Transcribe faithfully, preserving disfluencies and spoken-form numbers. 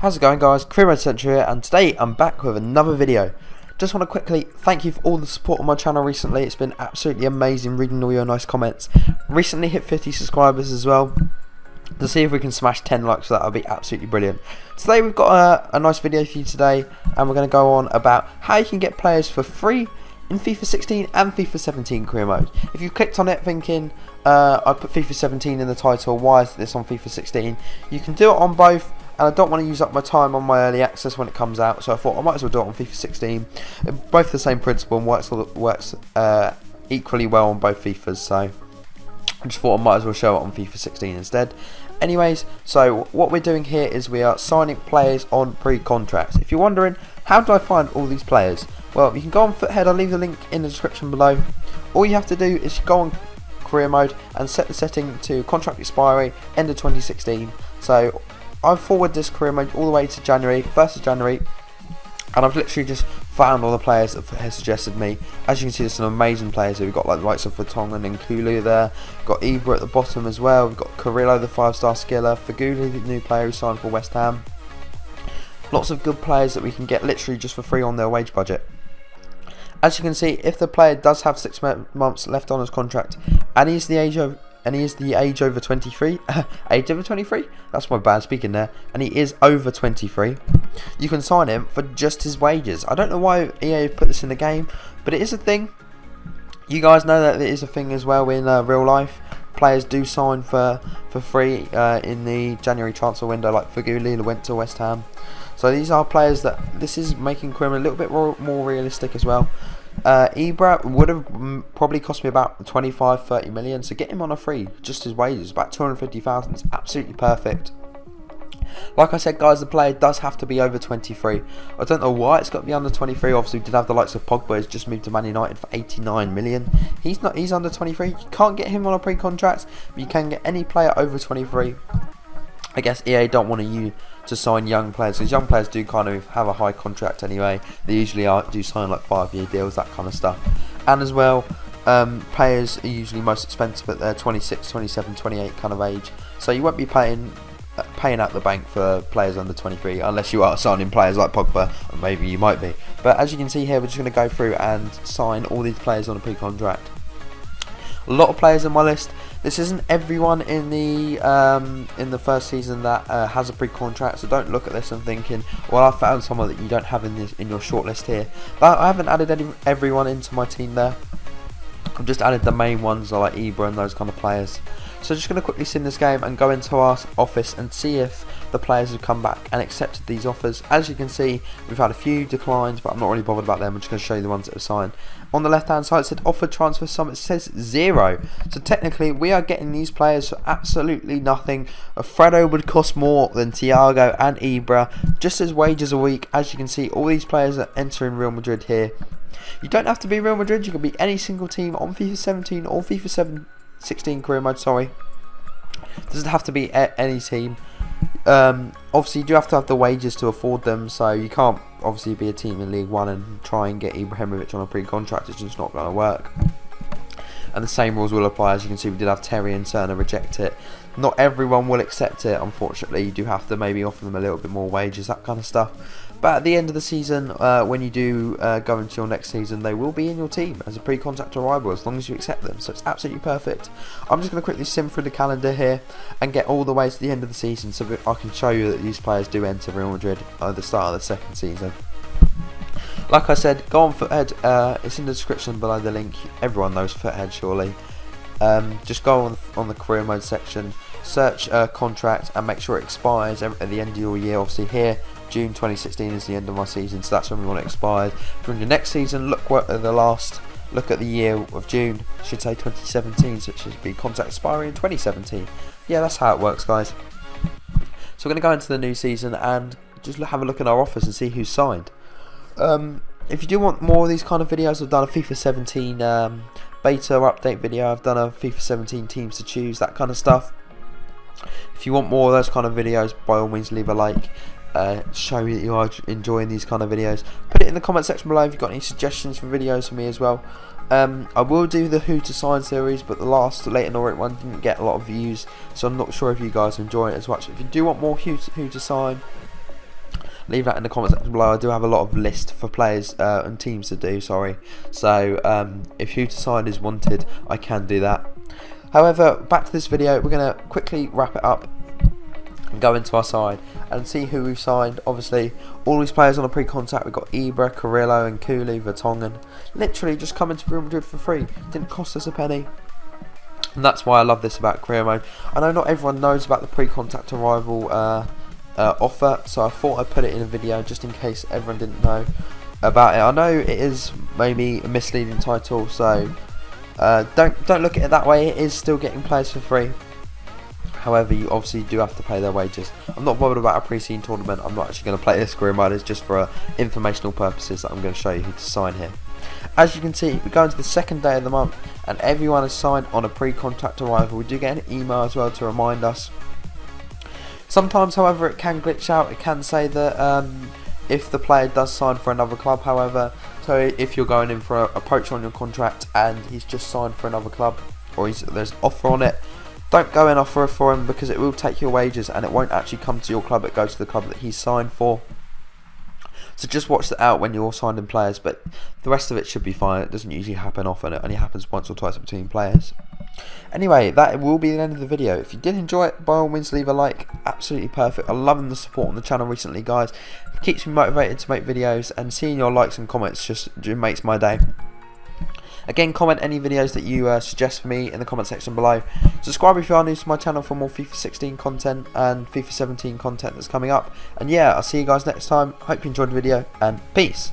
How's it going, guys? Career Mode Central here, and today I'm back with another video. Just want to quickly thank you for all the support on my channel recently. It's been absolutely amazing reading all your nice comments. Recently hit fifty subscribers as well. To see if we can smash ten likes for that, that'd be absolutely brilliant. Today we've got a, a nice video for you today, and we're going to go on about how you can get players for free in FIFA sixteen and FIFA seventeen career mode. If you've clicked on it thinking uh, I put FIFA seventeen in the title, why is this on FIFA sixteen? You can do it on both, and I don't want to use up my time on my early access when it comes out, so I thought I might as well do it on FIFA sixteen. Both the same principle and works works uh, equally well on both FIFAs, so I just thought I might as well show it on FIFA sixteen instead. Anyways, so what we're doing here is we are signing players on pre-contracts. If you're wondering, how do I find all these players? Well, you can go on Foothead. I'll leave the link in the description below. All you have to do is go on career mode and set the setting to contract expiry, end of twenty sixteen. So I've forwarded this career mode all the way to January, first of January, and I've literally just found all the players that have suggested me. As you can see, there's some amazing players here. We've got like the likes of Fatong and Nkulu there. We've got Ibra at the bottom as well. We've got Carrillo, the five-star skiller. Féghouli, the new player who signed for West Ham. Lots of good players that we can get literally just for free on their wage budget. As you can see, if the player does have six months left on his contract, and he's the age of and he is the age over twenty-three, age over twenty-three. That's my bad speaking there. And he is over twenty-three. You can sign him for just his wages. I don't know why E A put this in the game, but it is a thing. You guys know that it is a thing as well in uh, real life. Players do sign for for free uh, in the January transfer window, like Féghouli went to West Ham. So these are players that this is making Quim a little bit more, more realistic as well. Uh, Ibra would have probably cost me about twenty-five, thirty million, so get him on a free, just his wages, about two hundred fifty thousand, is absolutely perfect. Like I said, guys, the player does have to be over twenty-three. I don't know why it's got to be under twenty-three. Obviously, we did have the likes of Pogba, who's just moved to Man United for eighty-nine million. He's not, he's under twenty-three. You can't get him on a pre-contract, but you can get any player over twenty-three. I guess E A don't want you to sign young players, because young players do kind of have a high contract anyway. They usually are, do sign like five-year deals, that kind of stuff. And as well, um, players are usually most expensive at their twenty-six, twenty-seven, twenty-eight kind of age. So you won't be paying uh, paying out the bank for players under twenty-three, unless you are signing players like Pogba, or maybe you might be. But as you can see here, we're just going to go through and sign all these players on a pre-contract. A lot of players in my list. This isn't everyone in the um, in the first season that uh, has a pre-contract, so don't look at this and thinking, well, I found someone that you don't have in this, in your shortlist here. But I haven't added any, everyone into my team there. I've just added the main ones like Ibra and those kind of players. So just going to quickly sim this game and go into our office and see if the players have come back and accepted these offers. As you can see, we've had a few declines, but I'm not really bothered about them. I'm just going to show you the ones that have signed. On the left hand side, it said offer transfer sum. It says zero. So technically, we are getting these players for absolutely nothing. Alfredo would cost more than Tiago and Ibra, just as wages a week. As you can see, all these players are entering Real Madrid here. You don't have to be Real Madrid, you can be any single team on FIFA seventeen or FIFA sixteen career mode, sorry. Doesn't have to be any team. Um, obviously, you do have to have the wages to afford them, so you can't obviously be a team in League One and try and get Ibrahimovic on a pre-contract. It's just not going to work. And the same rules will apply. As you can see, we did have Terry and Turner reject it. Not everyone will accept it, unfortunately. You do have to maybe offer them a little bit more wages, that kind of stuff. But at the end of the season, uh, when you do uh, go into your next season, they will be in your team as a pre-contract arrival, as long as you accept them. So it's absolutely perfect. I'm just going to quickly sim through the calendar here and get all the way to the end of the season, so I can show you that these players do enter Real Madrid at the start of the second season. Like I said, go on Foothead, uh, it's in the description below the link, everyone knows Foothead surely. Um, just go on, on the career mode section, search uh, contract and make sure it expires at the end of your year. Obviously here, June twenty sixteen is the end of my season, so that's when we want it expired. During the next season, look what the last, look at the year of June, it should say twenty seventeen, so it should be contract expiry in twenty seventeen. Yeah, that's how it works, guys. So we're going to go into the new season and just have a look in our office and see who's signed. Um, if you do want more of these kind of videos, I've done a FIFA seventeen um, beta update video, I've done a FIFA seventeen teams to choose, that kind of stuff. If you want more of those kind of videos, by all means leave a like, uh, show me that you are enjoying these kind of videos. Put it in the comment section below if you've got any suggestions for videos for me as well. Um, I will do the Who to Sign series, but the last Leighton Orient one didn't get a lot of views, so I'm not sure if you guys enjoy it as much. If you do want more Who to, who to Sign, leave that in the comments below. I do have a lot of lists for players uh, and teams to do, sorry. So um, if you decide is wanted, I can do that. However, back to this video, we're going to quickly wrap it up and go into our side and see who we've signed. Obviously, all these players on a pre-contact. We've got Ibra, Carrillo, Nkulu, Vertonghen. Literally just coming to Real Madrid for free. Didn't cost us a penny. And that's why I love this about Career Mode. I know not everyone knows about the pre-contact arrival uh, uh, offer, so I thought I'd put it in a video just in case everyone didn't know about it. I know it is maybe a misleading title, so uh, don't don't look at it that way. It is still getting players for free. However, you obviously do have to pay their wages. I'm not bothered about a pre-season tournament. I'm not actually going to play this Career Mode. It's just for uh, informational purposes that I'm going to show you who to sign here. As you can see, we go into the second day of the month and everyone is signed on a pre-contract arrival. We do get an email as well to remind us. Sometimes, however, it can glitch out. It can say that um, if the player does sign for another club, however, so if you're going in for a, a poach on your contract and he's just signed for another club, or he's, there's an offer on it, don't go in offer for him, because it will take your wages and it won't actually come to your club. It goes to the club that he signed for. So just watch that out when you're signing players, but the rest of it should be fine. It doesn't usually happen often. It only happens once or twice between players. Anyway, that will be the end of the video. If you did enjoy it, by all means leave a like. Absolutely perfect. I'm loving the support on the channel recently, guys. It keeps me motivated to make videos, and seeing your likes and comments just, just makes my day. Again, comment any videos that you uh, suggest for me in the comment section below. Subscribe if you are new to my channel for more FIFA sixteen content and FIFA seventeen content that's coming up. And yeah, I'll see you guys next time. Hope you enjoyed the video, and peace.